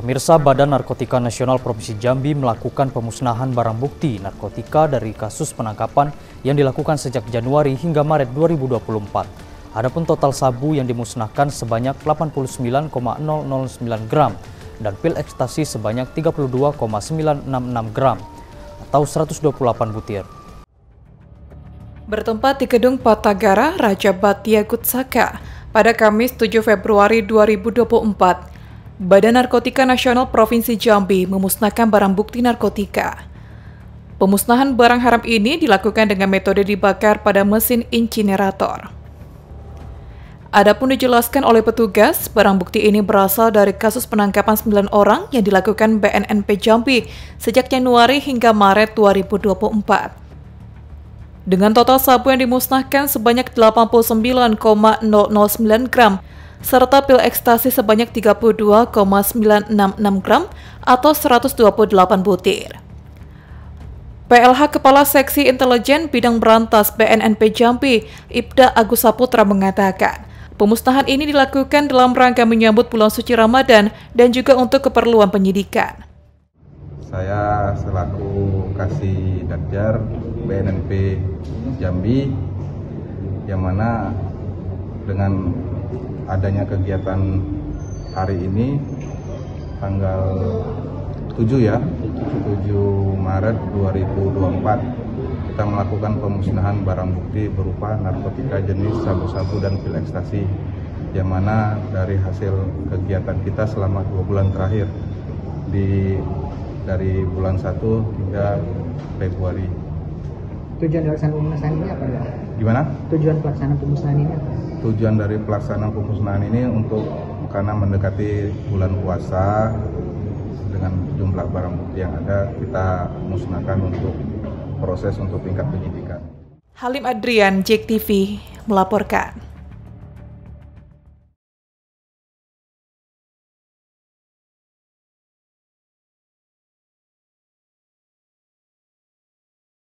Pemirsa, Badan Narkotika Nasional Provinsi Jambi melakukan pemusnahan barang bukti narkotika dari kasus penangkapan yang dilakukan sejak Januari hingga Maret 2024. Adapun total sabu yang dimusnahkan sebanyak 89,009 gram dan pil ekstasi sebanyak 32,966 gram atau 128 butir. Bertempat di Gedung Patagara, Raja Batia Gutsaka pada Kamis 7 Februari 2024. Badan Narkotika Nasional Provinsi Jambi memusnahkan barang bukti narkotika. Pemusnahan barang haram ini dilakukan dengan metode dibakar pada mesin incinerator. Adapun dijelaskan oleh petugas, barang bukti ini berasal dari kasus penangkapan 9 orang yang dilakukan BNNP Jambi sejak Januari hingga Maret 2024. Dengan total sabu yang dimusnahkan sebanyak 89,009 gram, serta pil ekstasi sebanyak 32,966 gram atau 128 butir. PLH Kepala Seksi Intelijen Bidang Berantas BNNP Jambi, Ibda Agus Saputra mengatakan, pemusnahan ini dilakukan dalam rangka menyambut bulan suci Ramadan dan juga untuk keperluan penyidikan. Saya selaku Kasih Danjar BNNP Jambi, yang mana dengan adanya kegiatan hari ini tanggal 7 Maret 2024 kita melakukan pemusnahan barang bukti berupa narkotika jenis sabu-sabu dan pil ekstasi, yang mana dari hasil kegiatan kita selama 2 bulan terakhir dari bulan 1 hingga Februari. Tujuan pelaksanaan pemusnahan ini apa ya? Gimana? Tujuan pelaksanaan pemusnahan ini apa? Tujuan dari pelaksanaan pemusnahan ini untuk karena mendekati bulan puasa, dengan jumlah barang bukti yang ada kita musnahkan untuk proses untuk tingkat penyidikan. Halim Adrian, JEK TV melaporkan.